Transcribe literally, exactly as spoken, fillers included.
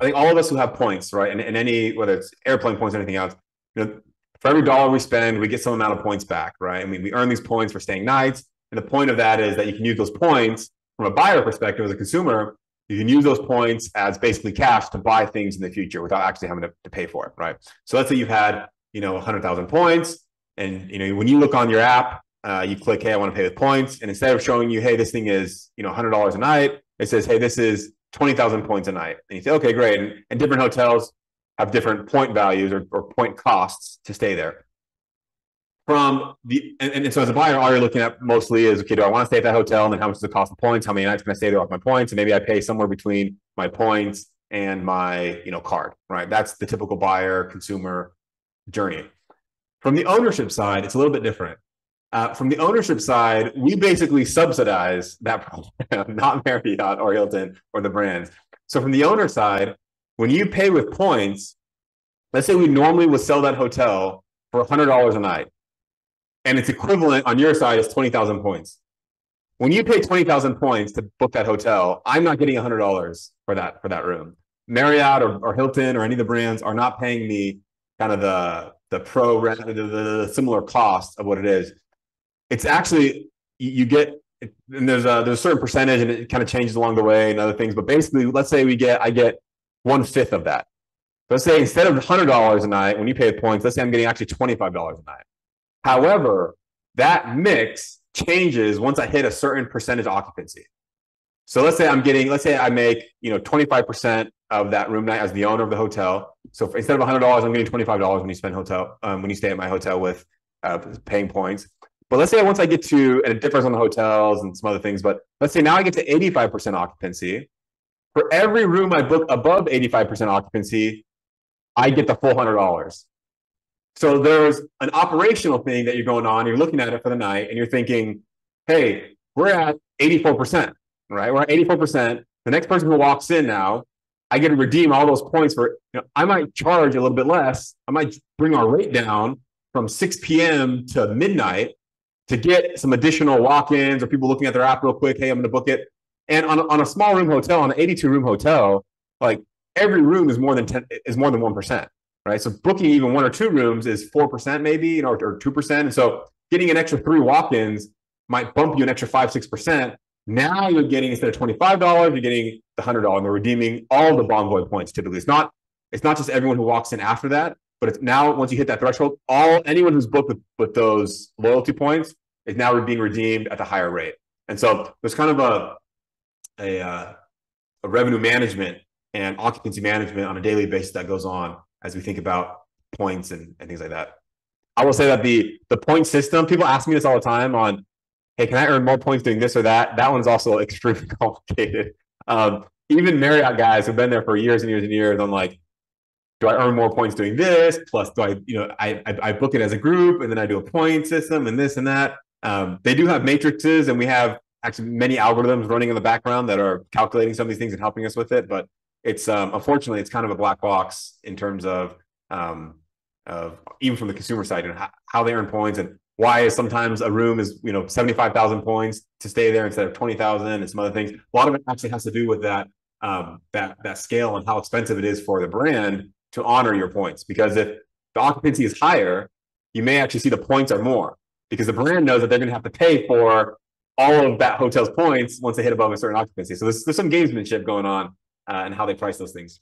I think all of us who have points, right, and, and any, whether it's airplane points or anything else, you know, for every dollar we spend, we get some amount of points back, right? I mean, we earn these points for staying nights. And the point of that is that you can use those points from a buyer perspective as a consumer. You can use those points as basically cash to buy things in the future without actually having to, to pay for it, right? So let's say you've had, you know, one hundred thousand points. And, you know, when you look on your app, uh, you click, hey, I want to pay with points. And instead of showing you, hey, this thing is, you know, one hundred dollars a night, it says, hey, this is twenty thousand points a night. And you say, okay, great. And, and different hotels have different point values or, or point costs to stay there. From the and, and so as a buyer, all you're looking at mostly is, okay, do I want to stay at that hotel? And then how much does it cost in points? How many nights can I stay there off my points? And maybe I pay somewhere between my points and my, you know, card, right? That's the typical buyer consumer journey. From the ownership side, it's a little bit different. Uh, from the ownership side, we basically subsidize that program, not Marriott or Hilton or the brands. So from the owner side, when you pay with points, let's say we normally would sell that hotel for one hundred dollars a night. And it's equivalent on your side is twenty thousand points. When you pay twenty thousand points to book that hotel, I'm not getting one hundred dollars for that, for that room. Marriott or, or Hilton or any of the brands are not paying me kind of the, the pro rent, the, the similar cost of what it is. It's actually, you get, and there's a, there's a certain percentage and it kind of changes along the way and other things. But basically, let's say we get, I get one fifth of that. Let's say instead of one hundred dollars a night, when you pay with points, let's say I'm getting actually twenty-five dollars a night. However, that mix changes once I hit a certain percentage occupancy. So let's say I'm getting, let's say I make, you know, twenty-five percent of that room night as the owner of the hotel. So for, instead of one hundred dollars, I'm getting twenty-five dollars when you spend hotel, um, when you stay at my hotel with uh, paying points. But let's say once I get to, and it differs on the hotels and some other things, but let's say now I get to eighty-five percent occupancy. For every room I book above eighty-five percent occupancy, I get the full one hundred dollars. So there's an operational thing that you're going on, you're looking at it for the night, and you're thinking, hey, we're at eighty-four percent, right? We're at eighty-four percent. The next person who walks in now, I get to redeem all those points for, you know, I might charge a little bit less. I might bring our rate down from six p m to midnight to get some additional walk-ins or people looking at their app real quick. Hey, I'm going to book it. And on a, on a small room hotel, on an eighty-two room hotel, like every room is more than ten, is more than one percent. Right. So booking even one or two rooms is four percent maybe, you know, or two percent. And so getting an extra three walk-ins might bump you an extra five, six percent. Now you're getting, instead of twenty-five dollars, you're getting the one hundred dollars. And they're redeeming all the Bonvoy points typically. It's not, it's not just everyone who walks in after that, but it's now once you hit that threshold, all anyone who's booked with, with those loyalty points is now being redeemed at the higher rate. And so there's kind of a, a, uh, a revenue management and occupancy management on a daily basis that goes on as we think about points and, and things like that. I will say that the, the point system, people ask me this all the time on, hey, can I earn more points doing this or that? That one's also extremely complicated. Um, even Marriott guys who've been there for years and years and years, I'm like, do I earn more points doing this? Plus, do I, you know, I, I, I book it as a group and then I do a point system and this and that. Um, they do have matrices and we have actually many algorithms running in the background that are calculating some of these things and helping us with it. But it's um, unfortunately, it's kind of a black box in terms of, um, of even from the consumer side, and you know, how, how they earn points and why is sometimes a room is, you know, seventy-five thousand points to stay there instead of twenty thousand and some other things. A lot of it actually has to do with that, um, that, that scale and how expensive it is for the brand to honor your points. Because if the occupancy is higher, you may actually see the points are more because the brand knows that they're going to have to pay for all of that hotel's points once they hit above a certain occupancy. So there's, there's some gamesmanship going on. Uh, and how they price those things.